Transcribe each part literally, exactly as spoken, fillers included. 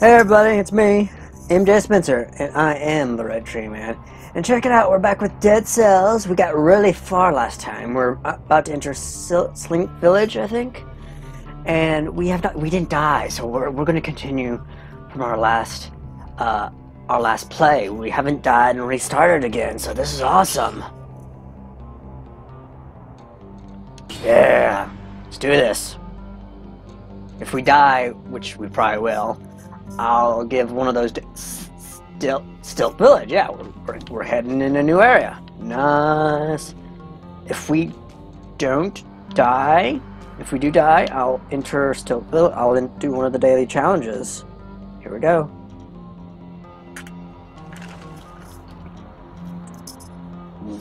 Hey everybody, it's me, M J Spencer, and I am the Red Tree Man. And check it out, we're back with Dead Cells. We got really far last time. We're about to enter Sling Village, I think. And we have not, we didn't die, so we're, we're going to continue from our last, uh, our last play. We haven't died and restarted again, so this is awesome. Yeah, let's do this. If we die, which we probably will, I'll give one of those to Stilt, Stilt Village. Yeah, we're, we're heading in a new area. Nice. If we don't die, if we do die, I'll enter Stilt Village. I'll do one of the daily challenges. Here we go.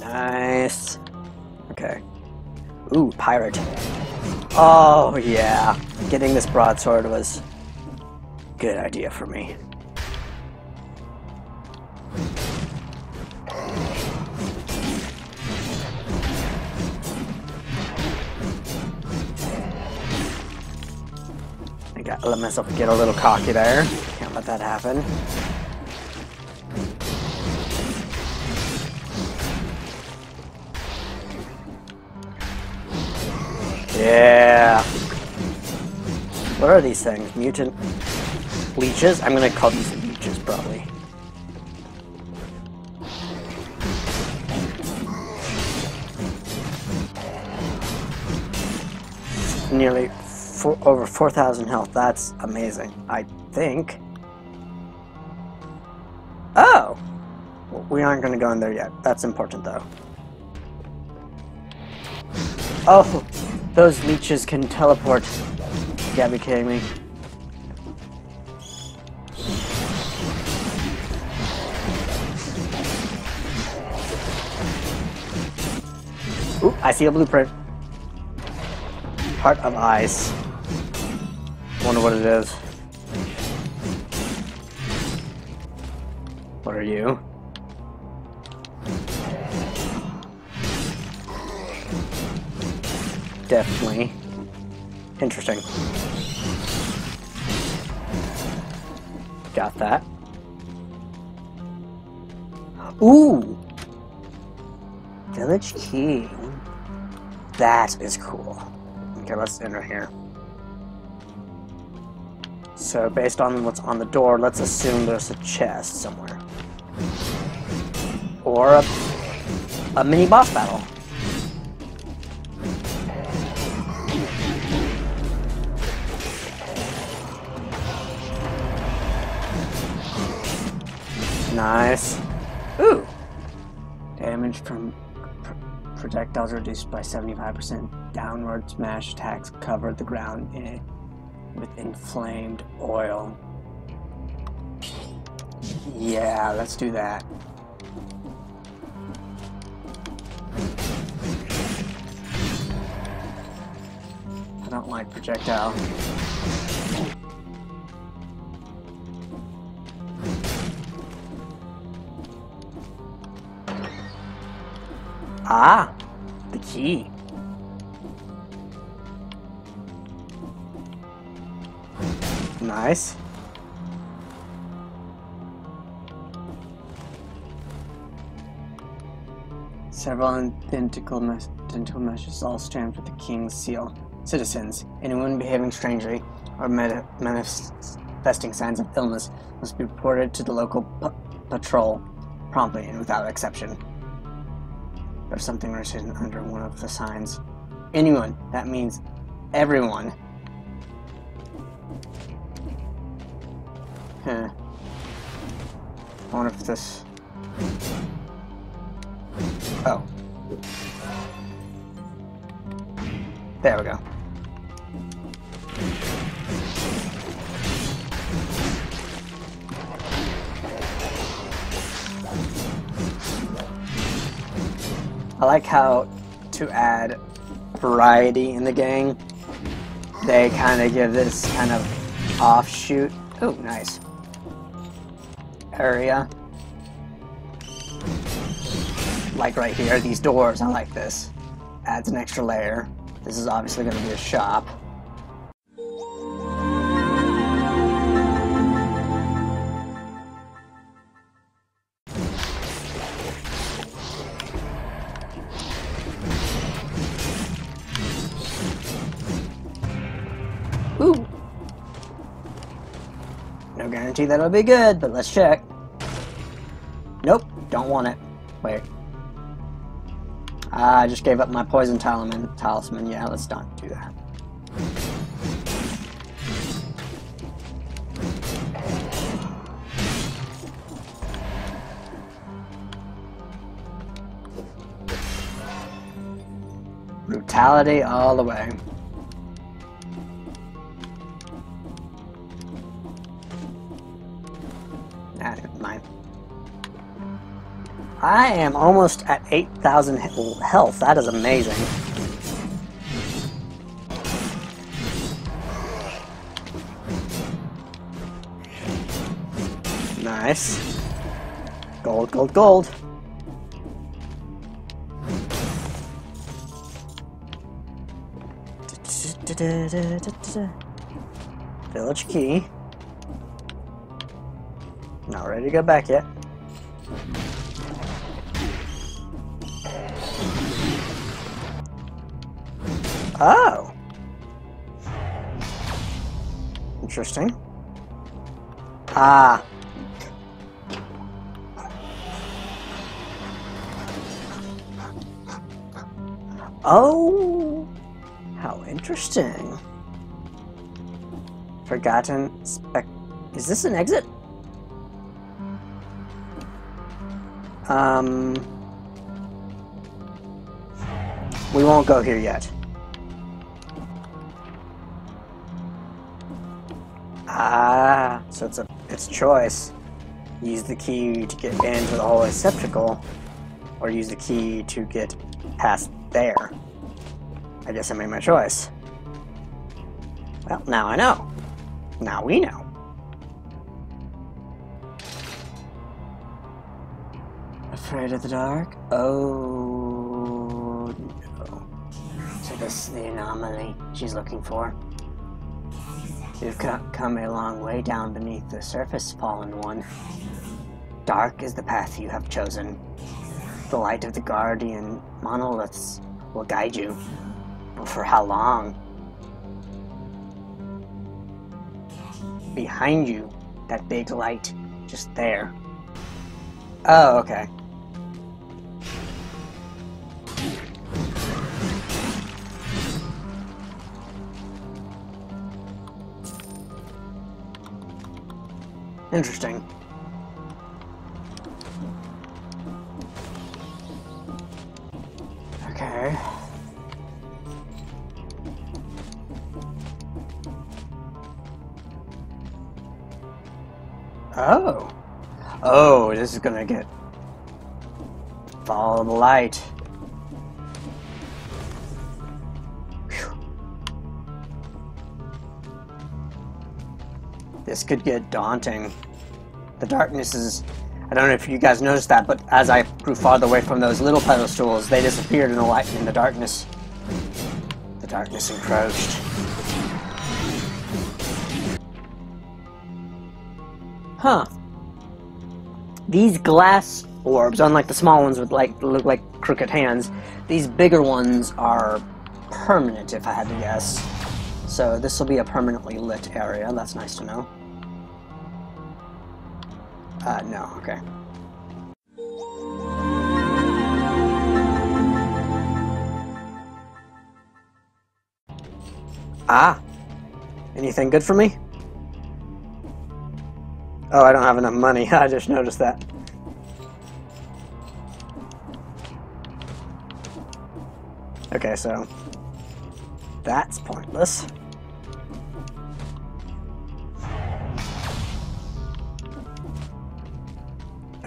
Nice. Okay. Ooh, pirate. Oh, yeah. Getting this broadsword was... good idea for me. I gotta let myself get a little cocky there. Can't let that happen. Yeah. What are these things? Mutant... leeches? I'm gonna call these leeches, probably. Nearly four, over four thousand health. That's amazing, I think. Oh! We aren't gonna go in there yet. That's important, though. Oh! Those leeches can teleport. You gotta be kidding me. Ooh, I see a blueprint. Heart of Ice. Wonder what it is. What are you? Definitely. Interesting. Got that. Ooh! Village Key. That is cool. Okay, let's enter here. So, based on what's on the door, let's assume there's a chest somewhere. Or a, a mini boss battle. Nice. Ooh! Damage from... projectiles reduced by seventy-five percent. Downward smash attacks cover the ground in it with inflamed oil. Yeah, let's do that. I don't like projectile. Ah, the key. Nice. Several identical, mes identical meshes all stamped with the king's seal. Citizens, anyone behaving strangely or manifesting signs of illness must be reported to the local patrol promptly and without exception. Or something written under one of the signs. Anyone. That means everyone. Huh. I wonder if this... oh. There we go. I like how to add variety in the gang. They kind of give this kind of offshoot. Oh, nice. Area. Like right here, these doors, I like this. Adds an extra layer. This is obviously going to be a shop. Ooh. No guarantee that'll be good, but let's check. Nope, don't want it. Wait. I just gave up my poison talisman. Talisman. Yeah, let's not do that. Brutality all the way. Nah, never mind. I am almost at eight thousand health. That is amazing. Nice. Gold, gold, gold. Village key. Not ready to go back yet. Oh! Interesting. Ah. Oh! How interesting. Forgotten spec. Is this an exit? Um. We won't go here yet. Ah, so it's a it's a choice. Use the key to get into the whole receptacle, or use the key to get past there. I guess I made my choice. Well, now I know. Now we know. Afraid of the dark? Oh no. So this is the anomaly she's looking for. You've come a long way down beneath the surface, fallen one. Dark is the path you have chosen. The light of the Guardian Monoliths will guide you. But for how long? Behind you, that big light, just there. Oh, okay. Interesting. Okay. Oh. Oh, this is gonna get... Follow the light. Whew. This could get daunting. The darkness is, I don't know if you guys noticed that, but as I grew farther away from those little pedestals, they disappeared in the light in the darkness. The darkness encroached. Huh. These glass orbs, unlike the small ones with like look like crooked hands, these bigger ones are permanent if I had to guess. So this will be a permanently lit area, that's nice to know. Uh, no, okay. Ah! Anything good for me? Oh, I don't have enough money. I just noticed that. Okay, so... That's pointless.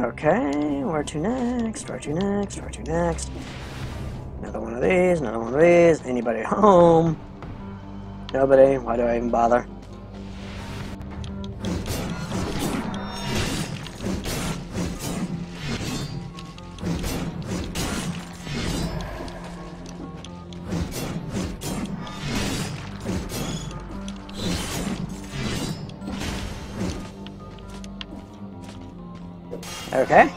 Okay, where to next, where to next, where to next? Another one of these, another one of these. Anybody home? Nobody? Why do I even bother? Okay.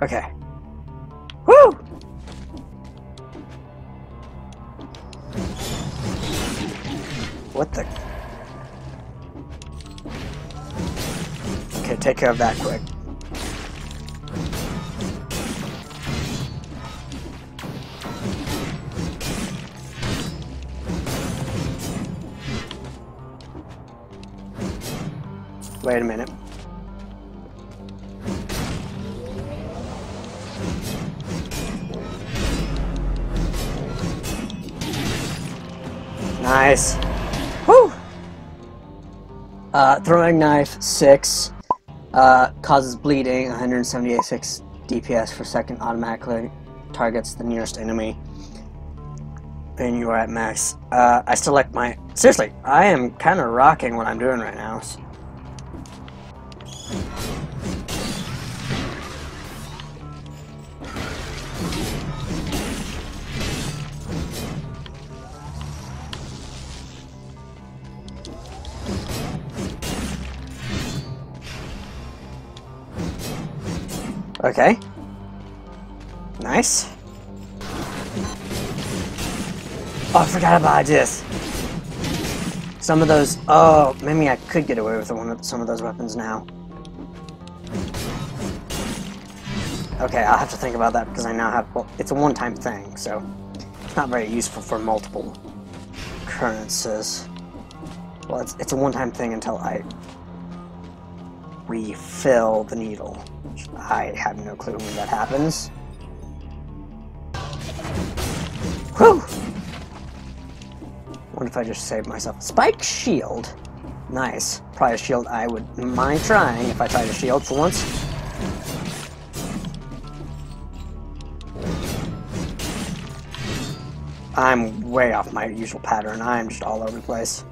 Okay. Woo! What the? Okay, take care of that quick. Wait a minute. Nice. Woo! Uh, throwing knife, six. Uh, causes bleeding, one seventy-eight six D P S per second, automatically targets the nearest enemy. And you are at max. Uh, I still like my... Seriously, I am kind of rocking what I'm doing right now. So. Okay. Nice. Oh, I forgot about this. Some of those... Oh, maybe I could get away with one of some of those weapons now. Okay, I'll have to think about that because I now have... Well, it's a one-time thing, so... It's not very useful for multiple occurrences. Well, it's, it's a one-time thing until I... refill the needle. I have no clue when that happens. Whew! What if I just saved myself? Spike shield! Nice. Probably a shield I would mind trying if I tried a shield for once. I'm way off my usual pattern. I'm just all over the place.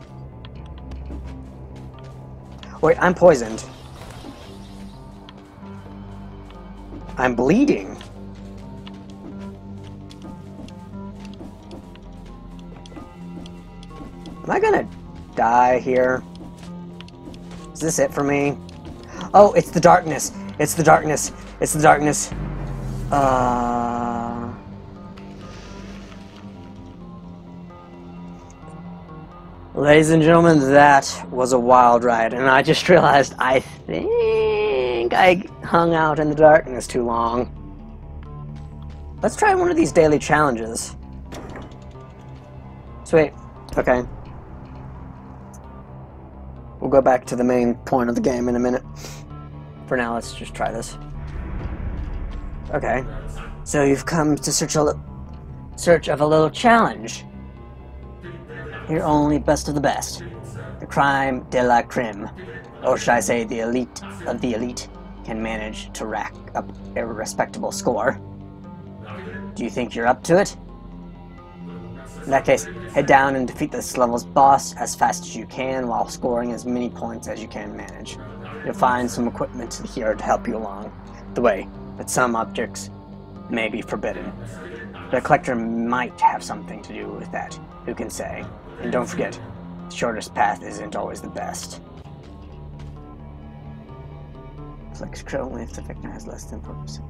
Wait, I'm poisoned. I'm bleeding. Am I gonna die here? Is this it for me? Oh, it's the darkness. It's the darkness. It's the darkness. Uh... Ladies and gentlemen, that was a wild ride, and I just realized I think... I hung out in the darkness too long. Let's try one of these daily challenges. Sweet. Okay. We'll go back to the main point of the game in a minute. For now, let's just try this. Okay. So you've come to search a search of a little challenge. You're only best of the best. The crime de la crime. Or should I say the elite of the elite can manage to rack up a respectable score. Do you think you're up to it? In that case, head down and defeat this level's boss as fast as you can while scoring as many points as you can manage. You'll find some equipment here to help you along the way, but some objects may be forbidden. The collector might have something to do with that, who can say? And don't forget, the shortest path isn't always the best. Flex crit only if the victim has less than four percent.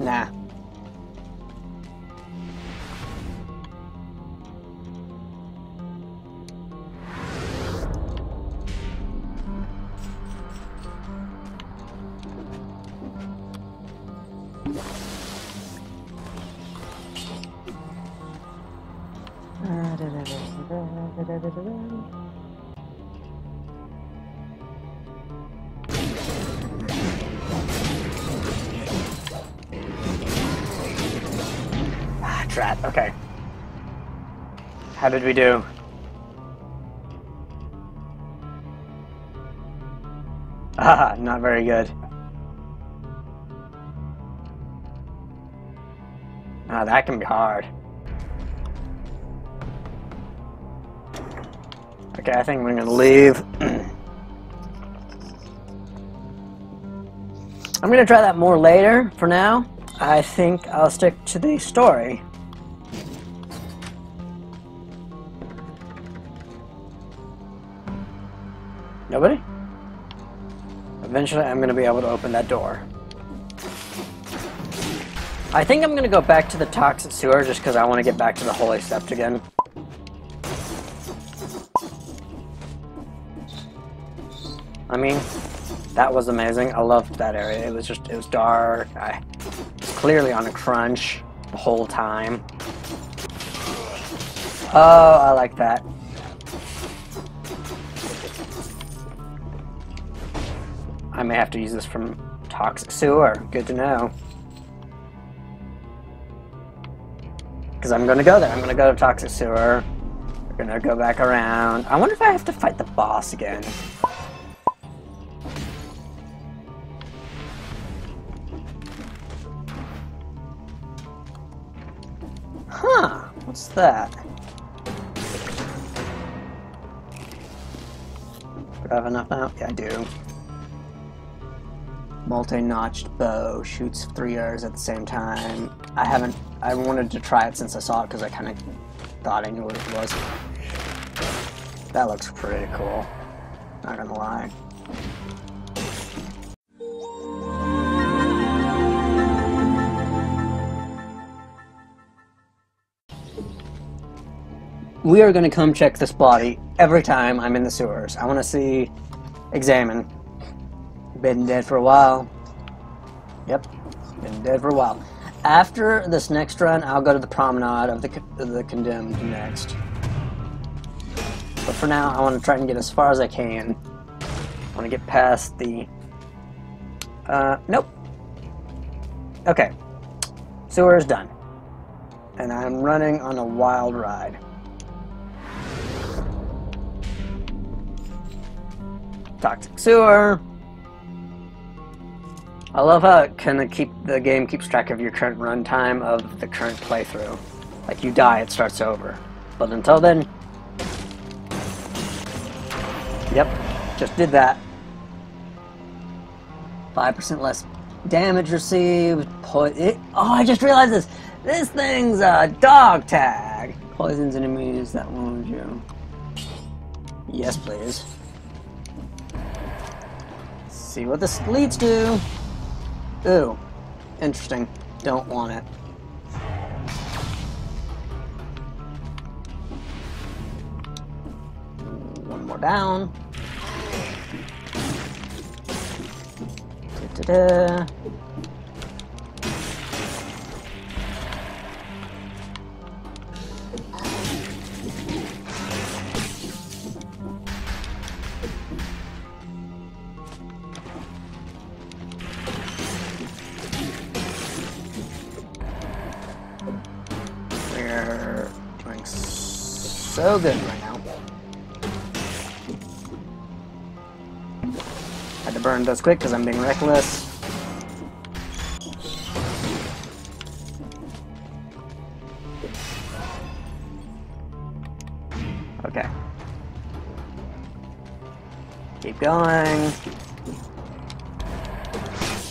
Nah. Rat. Okay. How did we do? Ah, not very good. Ah, that can be hard. Okay, I think we're gonna leave. I'm gonna try that more later. For now, I think I'll stick to the story. Nobody? Eventually I'm gonna be able to open that door. I think I'm gonna go back to the Toxic Sewer just because I want to get back to the Holy Sept again. I mean, that was amazing. I loved that area. It was just, it was dark. I was clearly on a crunch the whole time. Oh, I like that. I may have to use this from Toxic Sewer. Good to know. Because I'm going to go there. I'm going to go to Toxic Sewer. We're going to go back around. I wonder if I have to fight the boss again. Huh, what's that? Do I have enough now? Yeah, I do. Multi-notched bow shoots three arrows at the same time. I haven't, I wanted to try it since I saw it because I kind of thought I knew what it was. That looks pretty cool, not gonna lie. We are going to come check this body every time I'm in the sewers. I want to see... Examine. Been dead for a while. Yep. Been dead for a while. After this next run, I'll go to the promenade of the, of the condemned next. But for now, I want to try and get as far as I can. I want to get past the... Uh, nope. Okay. Sewer is done. And I'm running on a wild ride. Toxic Sewer. I love how it kinda keep the game keeps track of your current run time of the current playthrough. Like you die, it starts over. But until then, yep, just did that. Five percent less damage received. Po it, oh, I just realized this. This thing's a dog tag. Poisons enemies that wound you. Yes, please. See what this leads to. Ooh, interesting. Don't want it. One more down. Da -da -da. So good right now. Had to burn those quick because I'm being reckless. Okay. Keep going.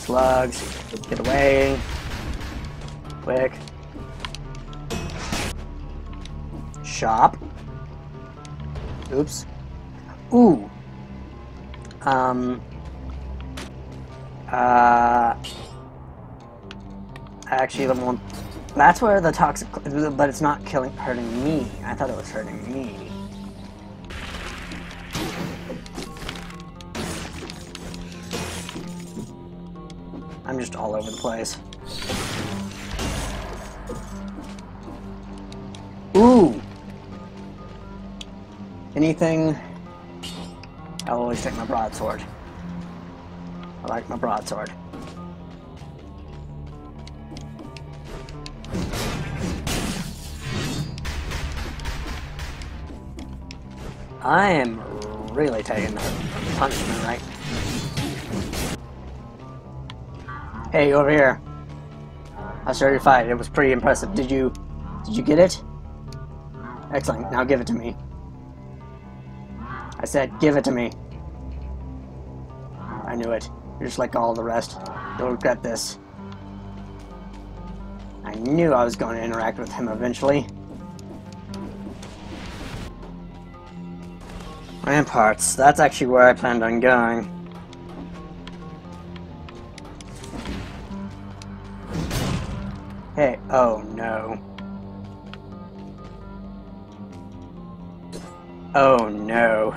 Slugs. Get away. Quick. Shop. Oops. Ooh. Um. Uh. I actually don't want. That's where the toxic. But it's not killing, hurting me. I thought it was hurting me. I'm just all over the place. Ooh. Anything, I'll always take my broadsword. I like my broadsword. I am really taking the punishment, right? Hey, over here. I was certified. It was pretty impressive. Did you, did you get it? Excellent. Now give it to me. I said, give it to me. I knew it. You're just like all the rest. You'll regret this. I knew I was going to interact with him eventually. Ramparts. That's actually where I planned on going. Hey, oh no. Oh no.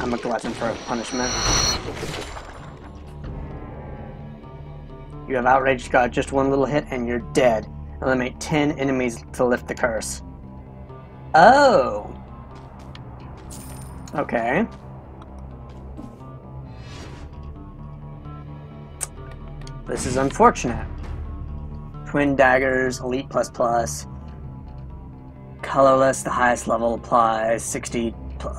I'm a glutton for a punishment. You have outraged God. Just one little hit and you're dead. Eliminate ten enemies to lift the curse. Oh! Okay. This is unfortunate. Twin daggers, elite plus plus. Colorless, the highest level applies. sixty. Okay.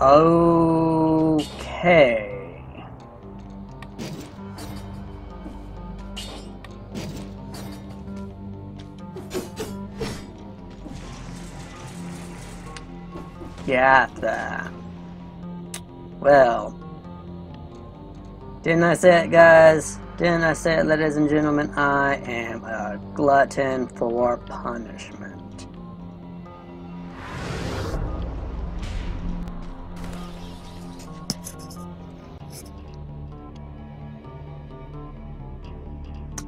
Yeah, that. Well. Didn't I say it, guys? Didn't I say it, ladies and gentlemen? I am a glutton for punishment.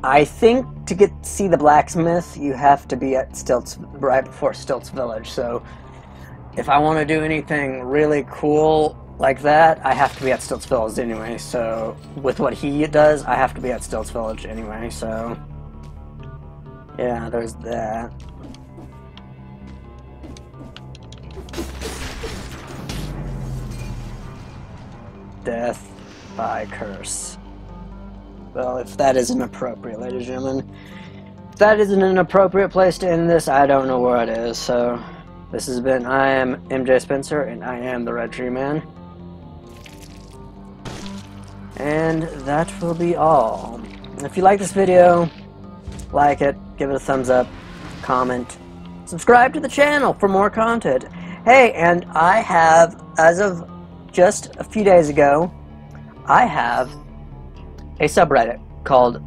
I think to get to see the blacksmith, you have to be at Stilt's, right before Stilt's Village, so if I want to do anything really cool like that, I have to be at Stilt's Village anyway, so with what he does, I have to be at Stilt's Village anyway, so yeah, there's that. Death by curse. Well, if that isn't appropriate, ladies and gentlemen, if that isn't an appropriate place to end this, I don't know where it is, so... This has been, I am M J Spencer, and I am the Red Tree Man. And that will be all. If you like this video, like it, give it a thumbs up, comment, subscribe to the channel for more content. Hey, and I have, as of just a few days ago, I have a subreddit called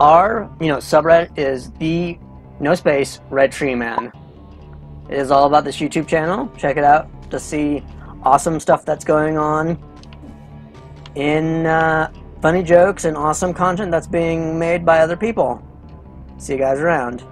R, you know, subreddit is the, no space, Red Tree Man. It is all about this YouTube channel. Check it out to see awesome stuff that's going on in uh, funny jokes and awesome content that's being made by other people. See you guys around.